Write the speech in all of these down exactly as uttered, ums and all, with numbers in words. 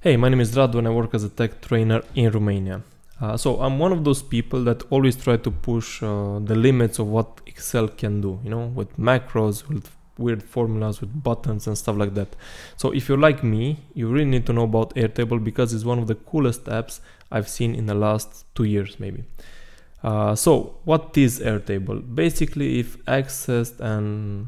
Hey, my name is Radu and I work as a tech trainer in Romania. Uh, so I'm one of those people that always try to push uh, the limits of what Excel can do, you know, with macros, with weird formulas, with buttons and stuff like that. So if you're like me, you really need to know about Airtable because it's one of the coolest apps I've seen in the last two years maybe. Uh, so what is Airtable? Basically, if Access and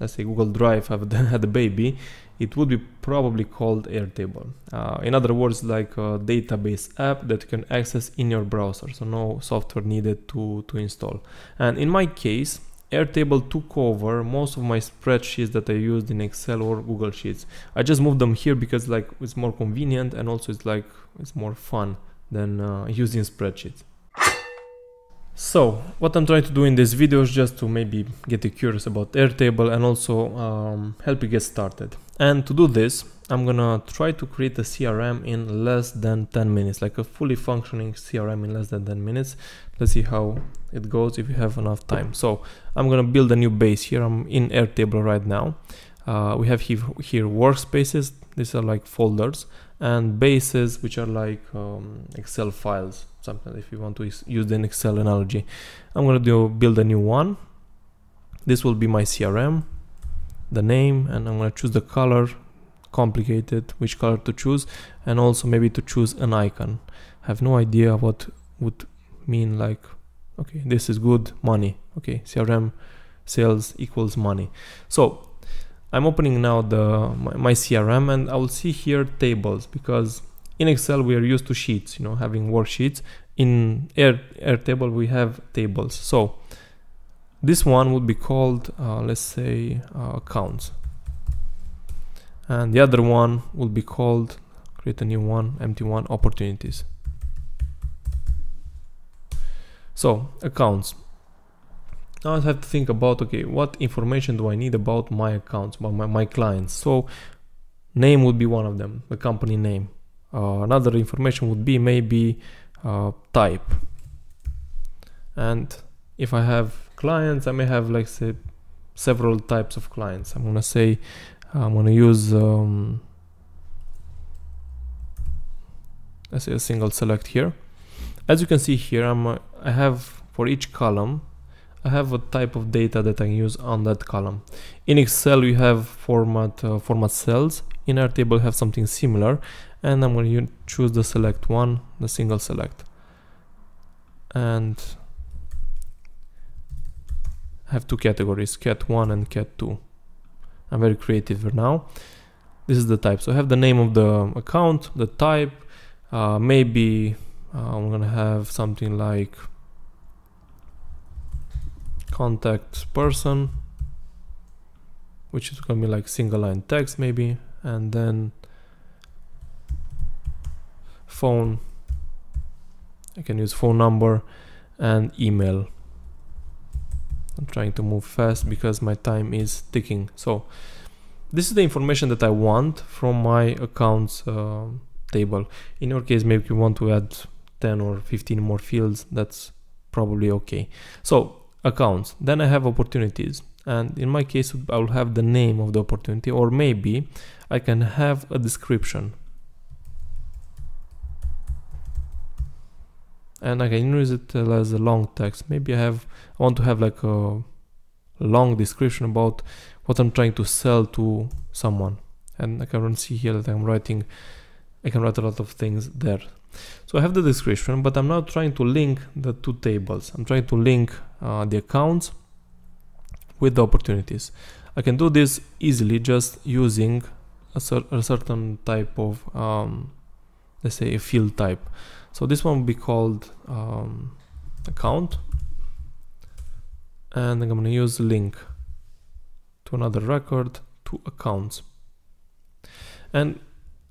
let's say Google Drive have had a baby, it would be probably called Airtable. Uh, in other words, like a database app that you can access in your browser, so no software needed to, to install. And in my case, Airtable took over most of my spreadsheets that I used in Excel or Google Sheets. I just moved them here because like it's more convenient and also it's like it's more fun than uh, using spreadsheets. So what I'm trying to do in this video is just to maybe get you curious about Airtable and also um, help you get started. And to do this, I'm gonna try to create a C R M in less than ten minutes, like a fully functioning C R M in less than ten minutes. Let's see how it goes if you have enough time. So I'm gonna build a new base here. I'm in Airtable right now. Uh, we have here, here workspaces. These are like folders, and bases, which are like um, Excel files. Sometimes if you want to use an Excel analogy, I'm going to do build a new one. This will be my C R M, the name, and I'm going to choose the color, complicated, which color to choose, and also maybe to choose an icon. I have no idea what would mean like, okay, this is good, money. Okay, C R M sales equals money. So I'm opening now the my, my C R M, and I will see here tables, because in Excel we are used to sheets, you know, having worksheets. In Air, Airtable we have tables. So this one would be called, uh, let's say, uh, accounts, and the other one will be called, create a new one, empty one, opportunities. So accounts. Now I have to think about, okay, what information do I need about my accounts, about my, my clients? So name would be one of them, the company name. Uh, another information would be maybe uh, type, and if I have clients, I may have like say several types of clients. I'm gonna say I'm gonna use um, let's say a single select here. As you can see here, I'm uh, I have for each column I have a type of data that I can use on that column. In Excel you have format uh, format cells. In Airtable have something similar, and I'm going to choose the select one, the single select, and I have two categories, cat one and cat two. I'm very creative right now. This is the type, so I have the name of the account, the type, uh, maybe uh, I'm gonna have something like contact person, which is gonna be like single line text maybe, and then phone, I can use phone number, and email. I'm trying to move fast because my time is ticking. So this is the information that I want from my accounts uh, table. In your case, maybe you want to add ten or fifteen more fields, that's probably okay. So accounts, then I have opportunities, and in my case I will have the name of the opportunity, or maybe I can have a description. And I can use it as a long text. Maybe I have, I want to have like a long description about what I'm trying to sell to someone. And I can see here that I'm writing, I can write a lot of things there. So I have the description, but I'm now trying to link the two tables. I'm trying to link uh, the accounts with the opportunities. I can do this easily just using a, cer a certain type of, um, let's say a field type. So this one will be called um, account, and I'm going to use link to another record to accounts, and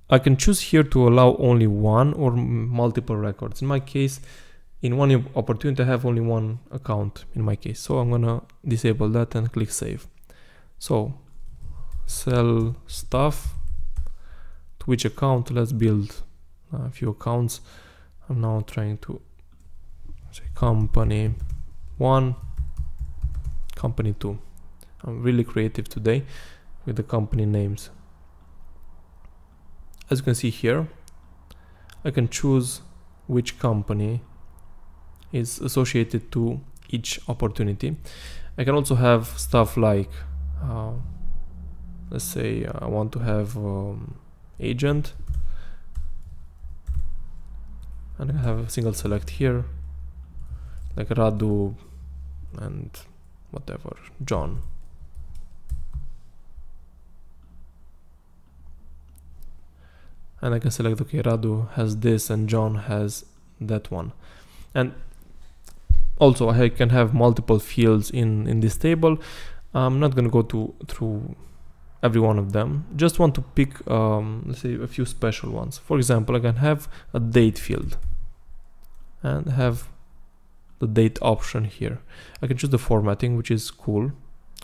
I can choose here to allow only one or multiple records. In my case, in one opportunity I have only one account in my case, so I'm going to disable that and click save. So sell stuff, to which account? Let's build a few accounts. I'm now trying to say company one, company two. I'm really creative today with the company names. as you can see here, I can choose which company is associated to each opportunity. I can also have stuff like, uh, let's say I want to have um, agent, and I have a single select here, like Radu and whatever, John. And I can select, okay, Radu has this and John has that one. And also I can have multiple fields in, in this table. I'm not gonna go to, through every one of them. Just want to pick, um, let's say, a few special ones. For example, I can have a date field and have the date option here. I can choose the formatting, which is cool.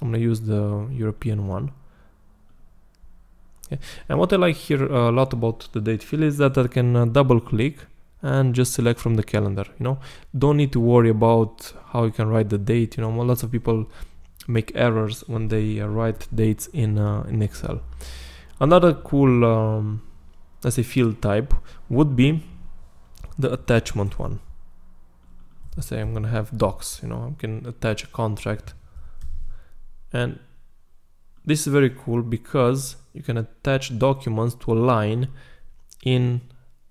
I'm gonna use the European one. Okay. And what I like here a lot about the date field is that I can uh, double click and just select from the calendar. You know, don't need to worry about how you can write the date. You know, lots of people make errors when they uh, write dates in uh, in Excel. Another cool, um, let's say, field type would be the attachment one. Let's say I'm gonna have docs. You know, I can attach a contract, and this is very cool because you can attach documents to a line in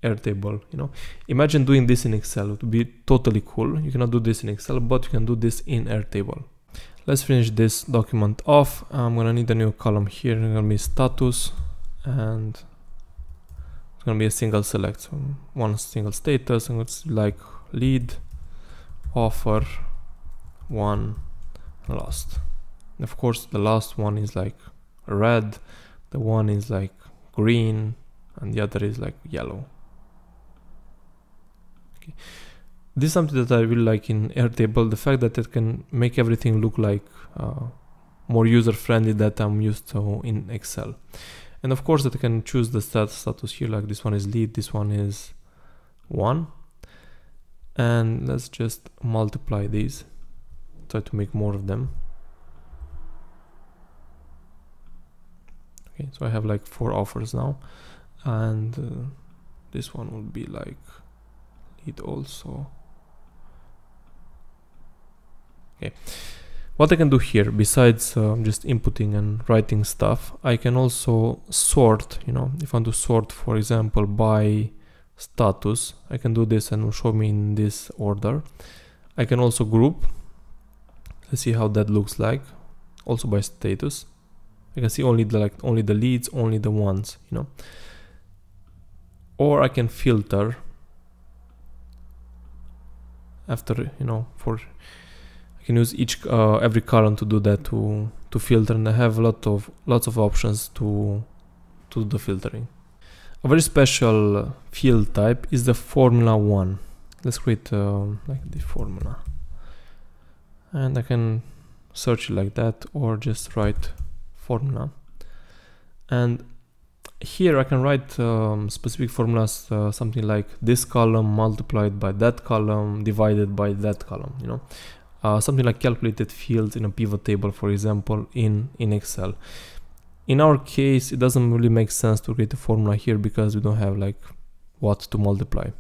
Airtable. You know, imagine doing this in Excel. It would be totally cool. You cannot do this in Excel, but you can do this in Airtable. Let's finish this document off. I'm gonna need a new column here. It's gonna be status, and it's gonna be a single select. So one single status, and it's like lead, offer, won, lost. And of course, the last one is like red, the one is like green, and the other is like yellow. Okay. This is something that I really like in Airtable, the fact that it can make everything look like uh, more user-friendly that I'm used to in Excel. And of course that I can choose the stat status here, like this one is lead, this one is one. And let's just multiply these, try to make more of them. Okay, so I have like four offers now, and uh, this one will be like lead also. Okay, what I can do here besides uh, just inputting and writing stuff, I can also sort. You know, if I want to sort, for example, by status, I can do this and it will show me in this order. I can also group. Let's see how that looks like. Also by status, I can see only the like only the leads, only the ones. You know, or I can filter after, you know, for. Can use each uh, every column to do that, to to filter, and I have a lot of lots of options to to do the filtering. A very special field type is the formula one. Let's create uh, like the formula, and I can search it like that, or just write formula. And here I can write um, specific formulas, uh, something like this column multiplied by that column divided by that column. You know. Uh, something like calculated fields in a pivot table, for example, in, in Excel. In our case, it doesn't really make sense to create a formula here because we don't have like what to multiply.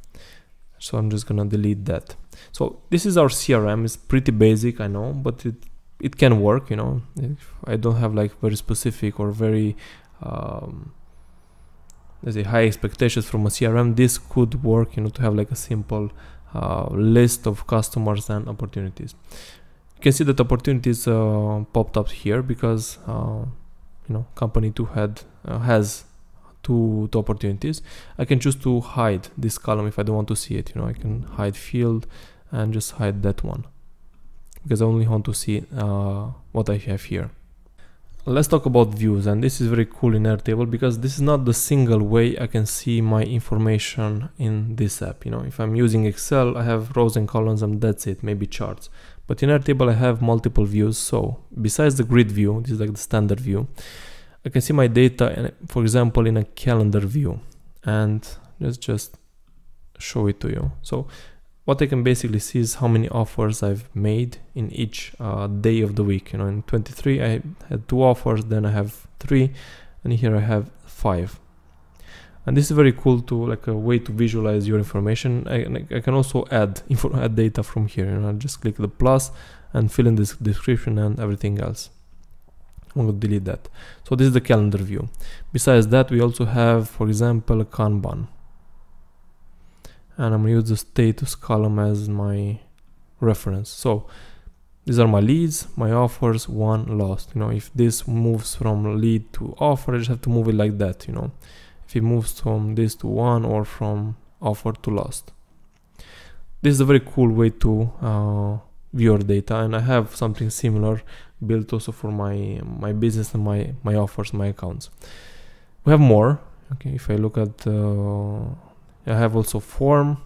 So I'm just gonna delete that. So this is our C R M. It's pretty basic, I know, but it, it can work, you know. If I don't have like very specific or very, um, let's say, high expectations from a C R M, this could work, you know, to have like a simple Uh, list of customers and opportunities. You can see that opportunities uh, popped up here because uh, you know, company two had uh, has two, two opportunities. I can choose to hide this column if I don't want to see it. You know, I can hide field and just hide that one because I only want to see uh, what I have here. Let's talk about views, and this is very cool in Airtable because this is not the single way I can see my information in this app. You know, if I'm using Excel, I have rows and columns and that's it, maybe charts. But in Airtable, I have multiple views. So besides the grid view, this is like the standard view, I can see my data, in, for example, in a calendar view. And let's just show it to you. So what I can basically see is how many offers I've made in each uh, day of the week. You know, in twenty-three I had two offers, then I have three, and here I have five. And this is very cool, to like a way to visualize your information. I, I can also add info, add data from here, and you know, I'll just click the plus and fill in this description and everything else. I'm going to delete that. So this is the calendar view. Besides that, we also have, for example, Kanban. And I'm going to use the status column as my reference. So these are my leads, my offers, one lost. You know, if this moves from lead to offer, I just have to move it like that, you know. If it moves from this to one or from offer to lost. This is a very cool way to uh, view your data, and I have something similar built also for my my business and my my offers, my accounts. We have more. Okay, if I look at, uh, I have also form.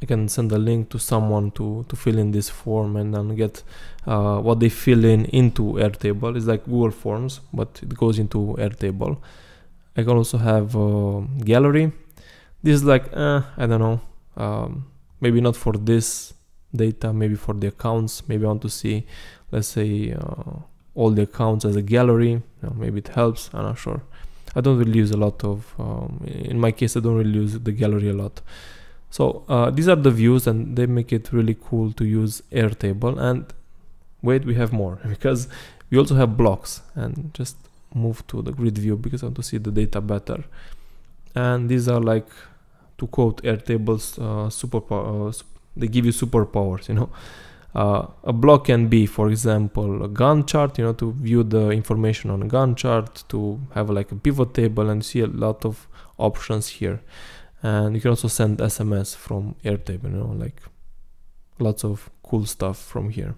I can send a link to someone to to fill in this form and then get uh, what they fill in into Airtable. It's like Google Forms, but it goes into Airtable. I can also have uh, gallery. This is like, eh, I don't know, um, maybe not for this data, maybe for the accounts. Maybe I want to see, let's say, uh, all the accounts as a gallery. You know, maybe it helps, I'm not sure. I don't really use a lot of, um, in my case, I don't really use the gallery a lot. So uh, these are the views, and they make it really cool to use Airtable. And wait, we have more, because we also have blocks, and just move to the grid view because I want to see the data better. And these are like, to quote Airtable's uh, superpower, uh, su they give you superpowers, you know. Uh, a block can be, for example, a Gantt chart, you know, to view the information on a Gantt chart, to have like a pivot table, and see a lot of options here. And you can also send S M S from Airtable, you know, like lots of cool stuff from here.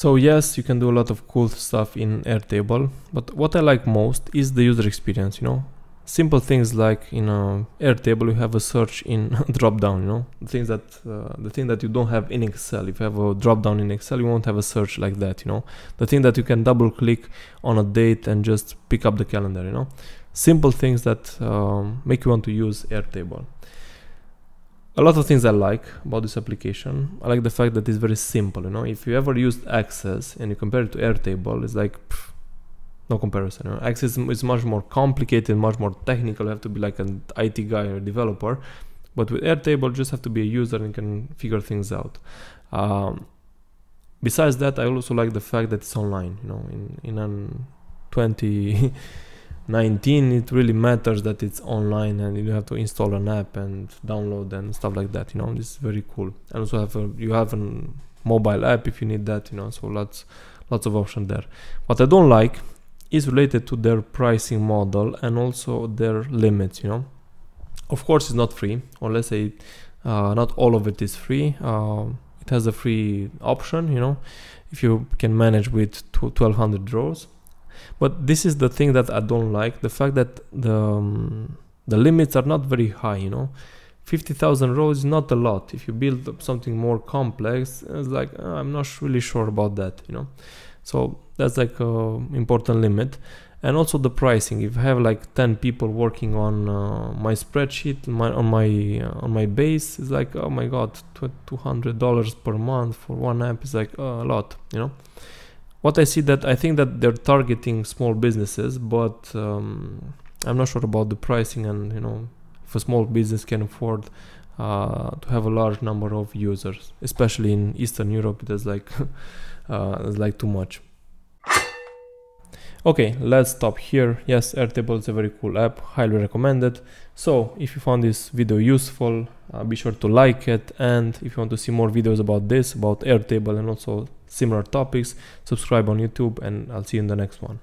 So yes, you can do a lot of cool stuff in Airtable, but what I like most is the user experience, you know. Simple things like in uh, Airtable, you have a search in drop-down, you know, things that, uh, the thing that you don't have in Excel. If you have a drop-down in Excel, you won't have a search like that, you know. The thing that you can double-click on a date and just pick up the calendar, you know. Simple things that um, make you want to use Airtable. A lot of things I like about this application. I like the fact that it's very simple, you know. If you ever used Access and you compare it to Airtable, it's like, pff, no comparison, you know? Access is much more complicated, much more technical. You have to be like an I T guy or developer. But with Airtable, you just have to be a user and you can figure things out. Um, besides that, I also like the fact that it's online, you know, in, in an twenty nineteen, it really matters that it's online and you have to install an app and download and stuff like that, you know. This is very cool. And also have a, you have a mobile app if you need that, you know, so lots lots of options there. What I don't like is related to their pricing model and also their limits, you know. Of course, it's not free, or let's say uh, not all of it is free. Uh, it has a free option, you know, if you can manage with twelve hundred rows. But this is the thing that I don't like, the fact that the um, the limits are not very high, you know. Fifty thousand rows is not a lot. If you build up something more complex, it's like, uh, I'm not really sure about that, you know. So that's like a important limit. And also the pricing. If I have like ten people working on uh, my spreadsheet, my, on my uh, on my base, it's like, oh my god, two hundred dollars per month for one app is like uh, a lot, you know. What I see that I think that they're targeting small businesses, but um, I'm not sure about the pricing, and you know, if a small business can afford uh, to have a large number of users, especially in Eastern Europe, it is like uh, it's like too much. Okay, let's stop here. Yes, Airtable is a very cool app, highly recommended. So if you found this video useful, uh, be sure to like it, and if you want to see more videos about this, about Airtable and also similar topics, subscribe on YouTube, and I'll see you in the next one.